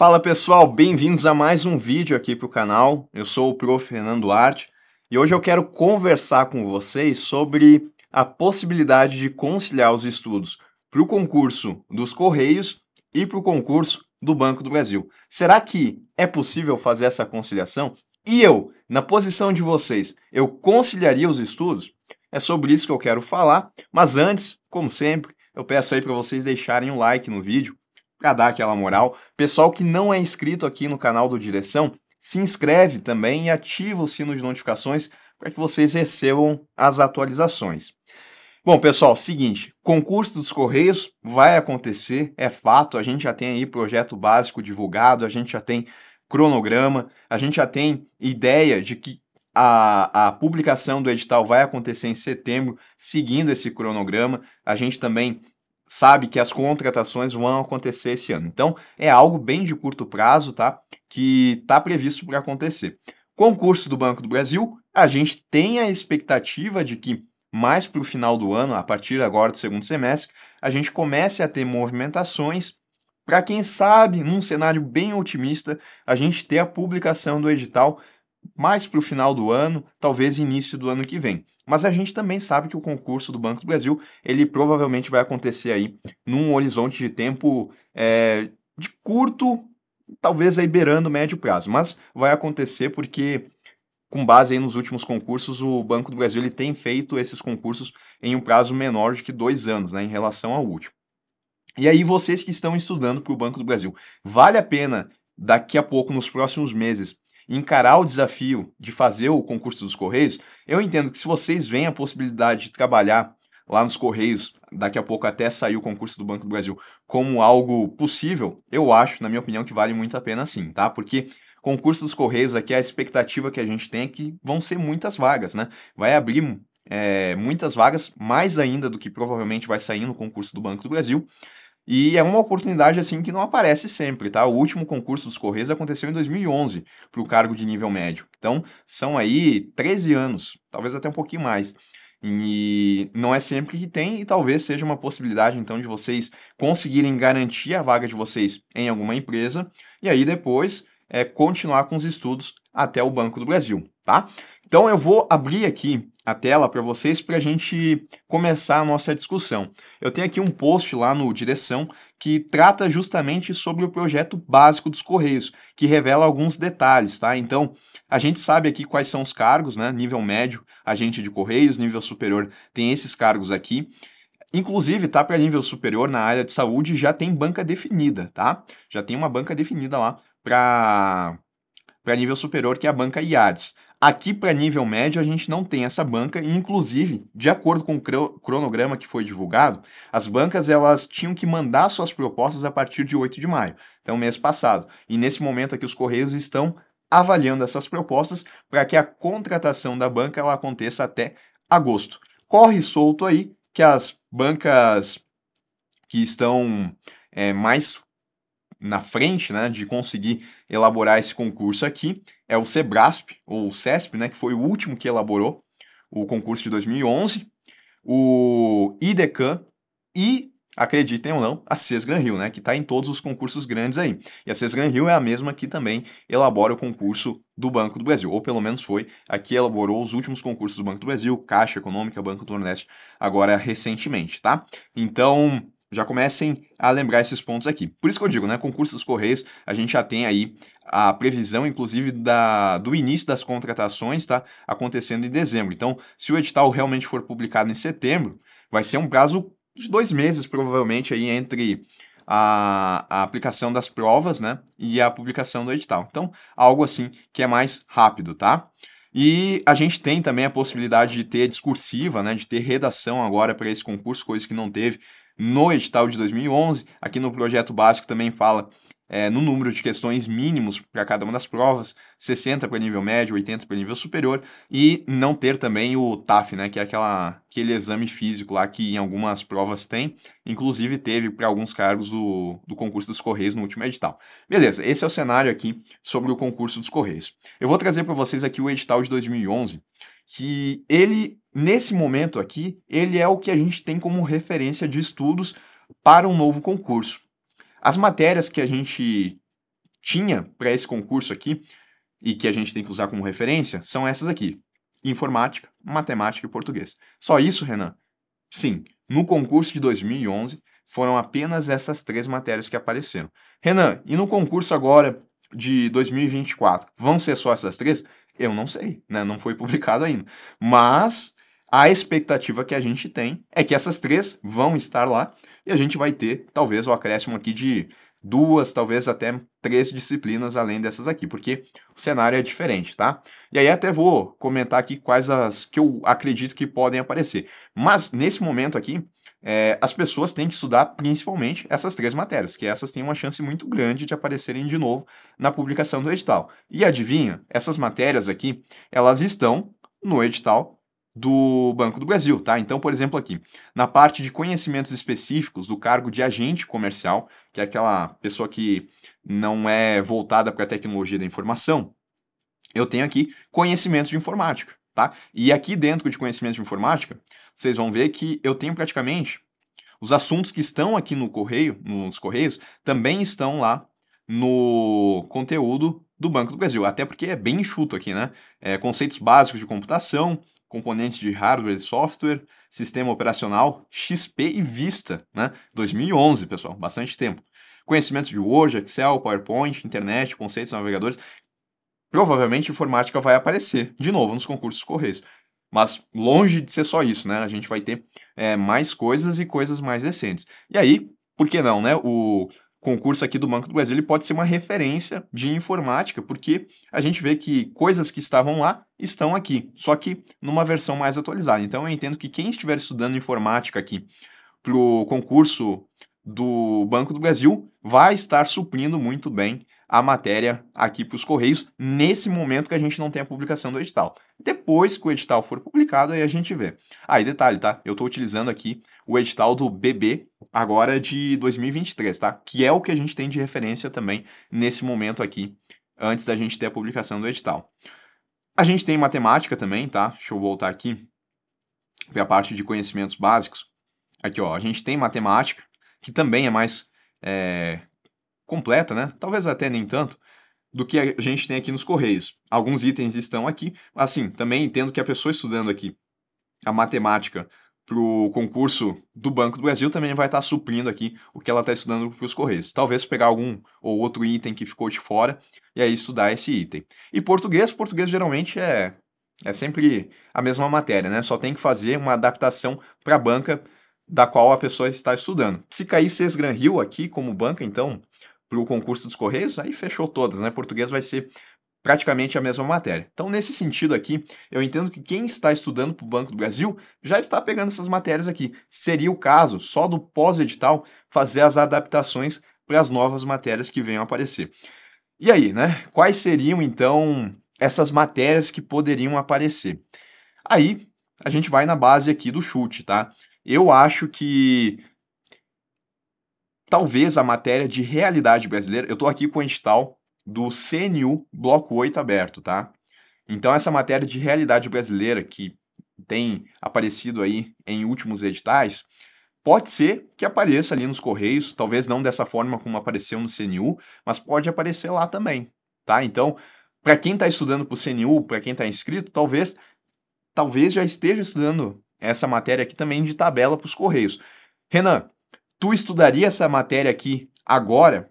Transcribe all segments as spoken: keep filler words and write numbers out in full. Fala pessoal, bem-vindos a mais um vídeo aqui para o canal. Eu sou o professor Renan Duarte e hoje eu quero conversar com vocês sobre a possibilidade de conciliar os estudos para o concurso dos Correios e para o concurso do Banco do Brasil. Será que é possível fazer essa conciliação? E eu, na posição de vocês, eu conciliaria os estudos? É sobre isso que eu quero falar, mas antes, como sempre, eu peço aí para vocês deixarem um like no vídeo, para dar aquela moral. Pessoal que não é inscrito aqui no canal do Direção, se inscreve também e ativa o sino de notificações para que vocês recebam as atualizações. Bom, pessoal, seguinte, concurso dos Correios vai acontecer, é fato, a gente já tem aí projeto básico divulgado, a gente já tem cronograma, a gente já tem ideia de que a, a publicação do edital vai acontecer em setembro, seguindo esse cronograma. A gente também sabe que as contratações vão acontecer esse ano. Então, é algo bem de curto prazo, tá? Que tá previsto para acontecer. Concurso do Banco do Brasil, a gente tem a expectativa de que mais para o final do ano, a partir agora do segundo semestre, a gente comece a ter movimentações para, quem sabe, num cenário bem otimista, a gente ter a publicação do edital mais para o final do ano, talvez início do ano que vem. Mas a gente também sabe que o concurso do Banco do Brasil, ele provavelmente vai acontecer aí num horizonte de tempo é, de curto, talvez aí beirando médio prazo, mas vai acontecer porque, com base aí nos últimos concursos, o Banco do Brasil ele tem feito esses concursos em um prazo menor de que dois anos, né, em relação ao último. E aí vocês que estão estudando para o Banco do Brasil, vale a pena daqui a pouco, nos próximos meses, encarar o desafio de fazer o concurso dos Correios? Eu entendo que se vocês veem a possibilidade de trabalhar lá nos Correios, daqui a pouco até sair o concurso do Banco do Brasil, como algo possível, eu acho, na minha opinião, que vale muito a pena sim, tá? Porque concurso dos Correios aqui, a expectativa que a gente tem é que vão ser muitas vagas, né? Vai abrir é, muitas vagas, mais ainda do que provavelmente vai sair no concurso do Banco do Brasil. E é uma oportunidade, assim, que não aparece sempre, tá? O último concurso dos Correios aconteceu em dois mil e onze, para o cargo de nível médio. Então, são aí treze anos, talvez até um pouquinho mais. E não é sempre que tem, e talvez seja uma possibilidade, então, de vocês conseguirem garantir a vaga de vocês em alguma empresa, e aí depois é, continuar com os estudos até o Banco do Brasil, tá? Então, eu vou abrir aqui a tela para vocês para a gente começar a nossa discussão. Eu tenho aqui um post lá no Direção que trata justamente sobre o projeto básico dos Correios, que revela alguns detalhes, tá? Então, a gente sabe aqui quais são os cargos, né? Nível médio, agente de Correios, nível superior tem esses cargos aqui. Inclusive, tá, para nível superior, na área de saúde, já tem banca definida, tá? Já tem uma banca definida lá para para nível superior, que é a banca I A D E S. Aqui, para nível médio, a gente não tem essa banca, e inclusive, de acordo com o cronograma que foi divulgado, as bancas elas tinham que mandar suas propostas a partir de oito de maio, então mês passado. E nesse momento aqui, os Correios estão avaliando essas propostas para que a contratação da banca ela aconteça até agosto. Corre solto aí que as bancas que estão é, mais na frente, né, de conseguir elaborar esse concurso aqui, é o SEBRASP, ou CESP, né, que foi o último que elaborou o concurso de dois mil e onze, o IDECAN e, acreditem ou não, a Cesgranrio, né, que está em todos os concursos grandes aí. E a Cesgranrio é a mesma que também elabora o concurso do Banco do Brasil, ou pelo menos foi a que elaborou os últimos concursos do Banco do Brasil, Caixa Econômica, Banco do Nordeste, agora recentemente, tá? Então, já comecem a lembrar esses pontos aqui. Por isso que eu digo, né? Concurso dos Correios, a gente já tem aí a previsão, inclusive, da, do início das contratações, tá? Acontecendo em dezembro. Então, se o edital realmente for publicado em setembro, vai ser um prazo de dois meses, provavelmente, aí entre a, a aplicação das provas, né? E a publicação do edital. Então, algo assim que é mais rápido, tá? E a gente tem também a possibilidade de ter discursiva, né? De ter redação agora para esse concurso, coisa que não teve no edital de dois mil e onze, aqui no projeto básico também fala é, no número de questões mínimos para cada uma das provas, sessenta para nível médio, oitenta para nível superior, e não ter também o TAF, né, que é aquela, aquele exame físico lá que em algumas provas tem, inclusive teve para alguns cargos do, do concurso dos Correios no último edital. Beleza, esse é o cenário aqui sobre o concurso dos Correios. Eu vou trazer para vocês aqui o edital de dois mil e onze, que ele, nesse momento aqui, ele é o que a gente tem como referência de estudos para um novo concurso. As matérias que a gente tinha para esse concurso aqui e que a gente tem que usar como referência são essas aqui: informática, matemática e português. Só isso, Renan? Sim. No concurso de dois mil e onze, foram apenas essas três matérias que apareceram. Renan, e no concurso agora de dois mil e vinte e quatro, vão ser só essas três? Eu não sei, né? Não foi publicado ainda. Mas a expectativa que a gente tem é que essas três vão estar lá e a gente vai ter, talvez, o acréscimo aqui de duas, talvez até três disciplinas além dessas aqui, porque o cenário é diferente, tá? E aí até vou comentar aqui quais as que eu acredito que podem aparecer. Mas nesse momento aqui, é, as pessoas têm que estudar principalmente essas três matérias, que essas têm uma chance muito grande de aparecerem de novo na publicação do edital. E adivinha, essas matérias aqui, elas estão no edital do Banco do Brasil, tá? Então, por exemplo, aqui, na parte de conhecimentos específicos do cargo de agente comercial, que é aquela pessoa que não é voltada para a tecnologia da informação, eu tenho aqui conhecimentos de informática, tá? E aqui dentro de conhecimentos de informática, vocês vão ver que eu tenho praticamente os assuntos que estão aqui no correio, nos Correios, também estão lá no conteúdo do Banco do Brasil, até porque é bem enxuto aqui, né? É, conceitos básicos de computação, componentes de hardware e software, sistema operacional, X P e Vista, né? dois mil e onze, pessoal, bastante tempo. Conhecimentos de Word, Excel, PowerPoint, internet, conceitos, navegadores. Provavelmente informática vai aparecer de novo nos concursos Correios. Mas longe de ser só isso, né? A gente vai ter é, mais coisas e coisas mais recentes. E aí, por que não, né? O concurso aqui do Banco do Brasil ele pode ser uma referência de informática, porque a gente vê que coisas que estavam lá estão aqui, só que numa versão mais atualizada. Então eu entendo que quem estiver estudando informática aqui para o concurso do Banco do Brasil vai estar suprindo muito bem a matéria aqui para os Correios nesse momento que a gente não tem a publicação do edital. Depois que o edital for publicado, aí a gente vê. Ah, e detalhe, tá? Eu estou utilizando aqui o edital do B B agora de dois mil e vinte e três, tá? Que é o que a gente tem de referência também nesse momento aqui, antes da gente ter a publicação do edital. A gente tem matemática também, tá? Deixa eu voltar aqui para a parte de conhecimentos básicos. Aqui, ó, a gente tem matemática, que também é mais... É... completa, né? Talvez até nem tanto, do que a gente tem aqui nos Correios. Alguns itens estão aqui, assim, também entendo que a pessoa estudando aqui a matemática para o concurso do Banco do Brasil também vai estar suprindo aqui o que ela está estudando para os Correios. Talvez pegar algum ou outro item que ficou de fora e aí estudar esse item. E português, português geralmente é, é sempre a mesma matéria, né? Só tem que fazer uma adaptação para a banca da qual a pessoa está estudando. Se cair Cesgranrio aqui como banca, então... para o concurso dos Correios, aí fechou todas, né? Português vai ser praticamente a mesma matéria. Então, nesse sentido aqui, eu entendo que quem está estudando para o Banco do Brasil já está pegando essas matérias aqui. Seria o caso, só do pós-edital, fazer as adaptações para as novas matérias que venham a aparecer. E aí, né? Quais seriam, então, essas matérias que poderiam aparecer? Aí, a gente vai na base aqui do chute, tá? Eu acho que... talvez a matéria de realidade brasileira, eu estou aqui com o edital do C N U bloco oito aberto, tá? Então essa matéria de realidade brasileira que tem aparecido aí em últimos editais, pode ser que apareça ali nos Correios, talvez não dessa forma como apareceu no C N U, mas pode aparecer lá também, tá? Então, para quem está estudando para o C N U, para quem está inscrito, talvez, talvez já esteja estudando essa matéria aqui também de tabela para os Correios. Renan, tu estudaria essa matéria aqui agora,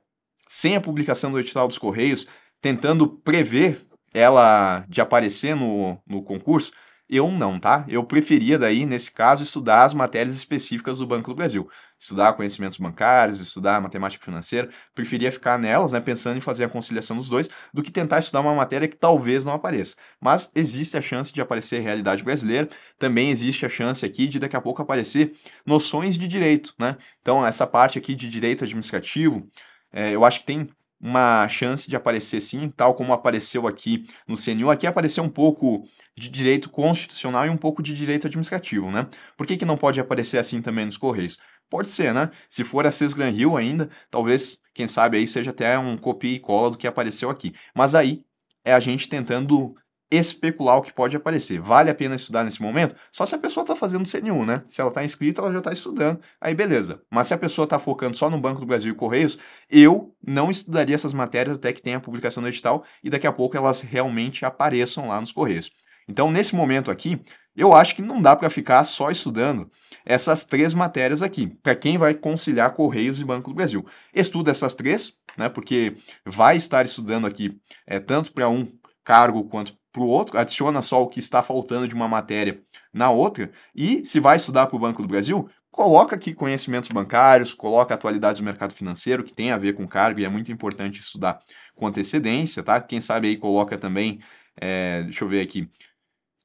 sem a publicação do edital dos Correios, tentando prever ela de aparecer no, no concurso? Eu não, tá? Eu preferia daí, nesse caso, estudar as matérias específicas do Banco do Brasil. Estudar conhecimentos bancários, estudar matemática financeira, preferia ficar nelas, né, pensando em fazer a conciliação dos dois, do que tentar estudar uma matéria que talvez não apareça. Mas existe a chance de aparecer realidade brasileira, também existe a chance aqui de daqui a pouco aparecer noções de direito, né? Então, essa parte aqui de direito administrativo, é, eu acho que tem uma chance de aparecer sim, tal como apareceu aqui no C N U. Aqui apareceu um pouco de direito constitucional e um pouco de direito administrativo, né? Por que que não pode aparecer assim também nos Correios? Pode ser, né? Se for a Cesgranrio ainda, talvez, quem sabe aí seja até um copia e cola do que apareceu aqui. Mas aí é a gente tentando especular o que pode aparecer. Vale a pena estudar nesse momento? Só se a pessoa está fazendo C N U, né? Se ela está inscrita, ela já está estudando, aí beleza. Mas se a pessoa está focando só no Banco do Brasil e Correios, eu não estudaria essas matérias até que tenha a publicação do edital e daqui a pouco elas realmente apareçam lá nos Correios. Então, nesse momento aqui, eu acho que não dá para ficar só estudando essas três matérias aqui, para quem vai conciliar Correios e Banco do Brasil. Estuda essas três, né? Porque vai estar estudando aqui é, tanto para um cargo quanto para o outro, adiciona só o que está faltando de uma matéria na outra, e se vai estudar para o Banco do Brasil, coloca aqui conhecimentos bancários, coloca atualidades do mercado financeiro, que tem a ver com cargo, e é muito importante estudar com antecedência, tá? Quem sabe aí coloca também, é, deixa eu ver aqui,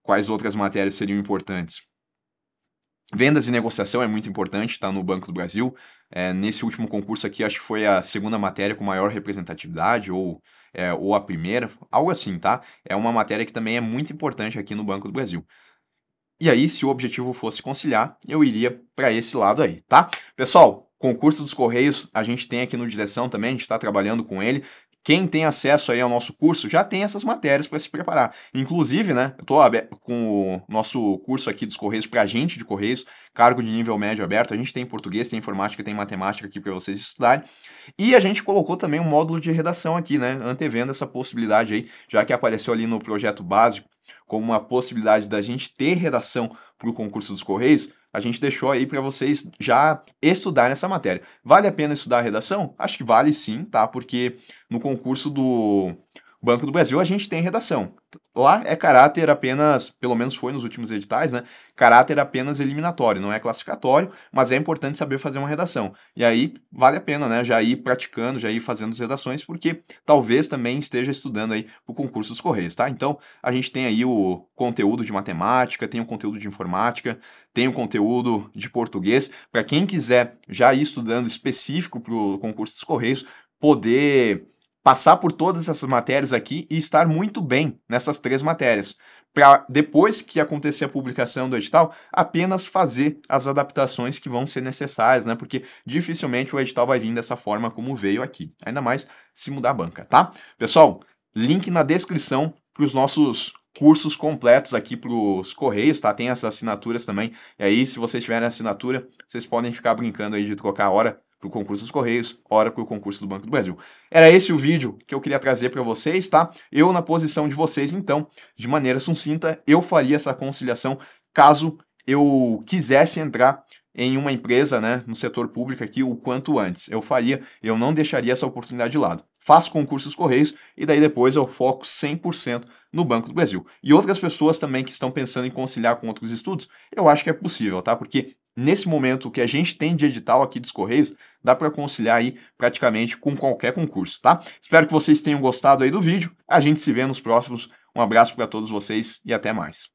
quais outras matérias seriam importantes. Vendas e negociação é muito importante, tá? No Banco do Brasil. É, nesse último concurso aqui, acho que foi a segunda matéria com maior representatividade, ou, é, ou a primeira, algo assim, tá? É uma matéria que também é muito importante aqui no Banco do Brasil. E aí, se o objetivo fosse conciliar, eu iria para esse lado aí, tá? Pessoal, concurso dos Correios, a gente tem aqui no Direção também, a gente está trabalhando com ele. Quem tem acesso aí ao nosso curso já tem essas matérias para se preparar. Inclusive, né, eu estou com o nosso curso aqui dos Correios para agente de Correios, cargo de nível médio aberto. A gente tem português, tem informática, tem matemática aqui para vocês estudarem. E a gente colocou também um módulo de redação aqui, né, antevendo essa possibilidade aí, já que apareceu ali no projeto básico como uma possibilidade da gente ter redação para o concurso dos Correios. A gente deixou aí para vocês já estudarem essa matéria. Vale a pena estudar a redação? Acho que vale sim, tá? Porque no concurso do Banco do Brasil a gente tem redação. Lá é caráter apenas, pelo menos foi nos últimos editais, né? Caráter apenas eliminatório, não é classificatório, mas é importante saber fazer uma redação. E aí vale a pena, né? Já ir praticando, já ir fazendo as redações, porque talvez também esteja estudando aí o concurso dos Correios, tá? Então a gente tem aí o conteúdo de matemática, tem o conteúdo de informática, tem o conteúdo de português. Para quem quiser já ir estudando específico para o concurso dos Correios, poder passar por todas essas matérias aqui e estar muito bem nessas três matérias, para depois que acontecer a publicação do edital, apenas fazer as adaptações que vão ser necessárias, né? Porque dificilmente o edital vai vir dessa forma como veio aqui, ainda mais se mudar a banca, tá? Pessoal, link na descrição para os nossos cursos completos aqui para os Correios, tá? Tem essas assinaturas também, e aí se vocês tiverem assinatura, vocês podem ficar brincando aí de trocar a hora para o concurso dos Correios, hora para o concurso do Banco do Brasil. Era esse o vídeo que eu queria trazer para vocês, tá? Eu, na posição de vocês, então, de maneira sucinta, eu faria essa conciliação caso eu quisesse entrar em uma empresa, né, no setor público aqui, o quanto antes. Eu faria, eu não deixaria essa oportunidade de lado. Faço concurso dos Correios e daí depois eu foco cem por cento no Banco do Brasil. E outras pessoas também que estão pensando em conciliar com outros estudos, eu acho que é possível, tá? Porque nesse momento, o que a gente tem de edital aqui dos Correios, dá para conciliar aí praticamente com qualquer concurso, tá? Espero que vocês tenham gostado aí do vídeo. A gente se vê nos próximos. Um abraço para todos vocês e até mais.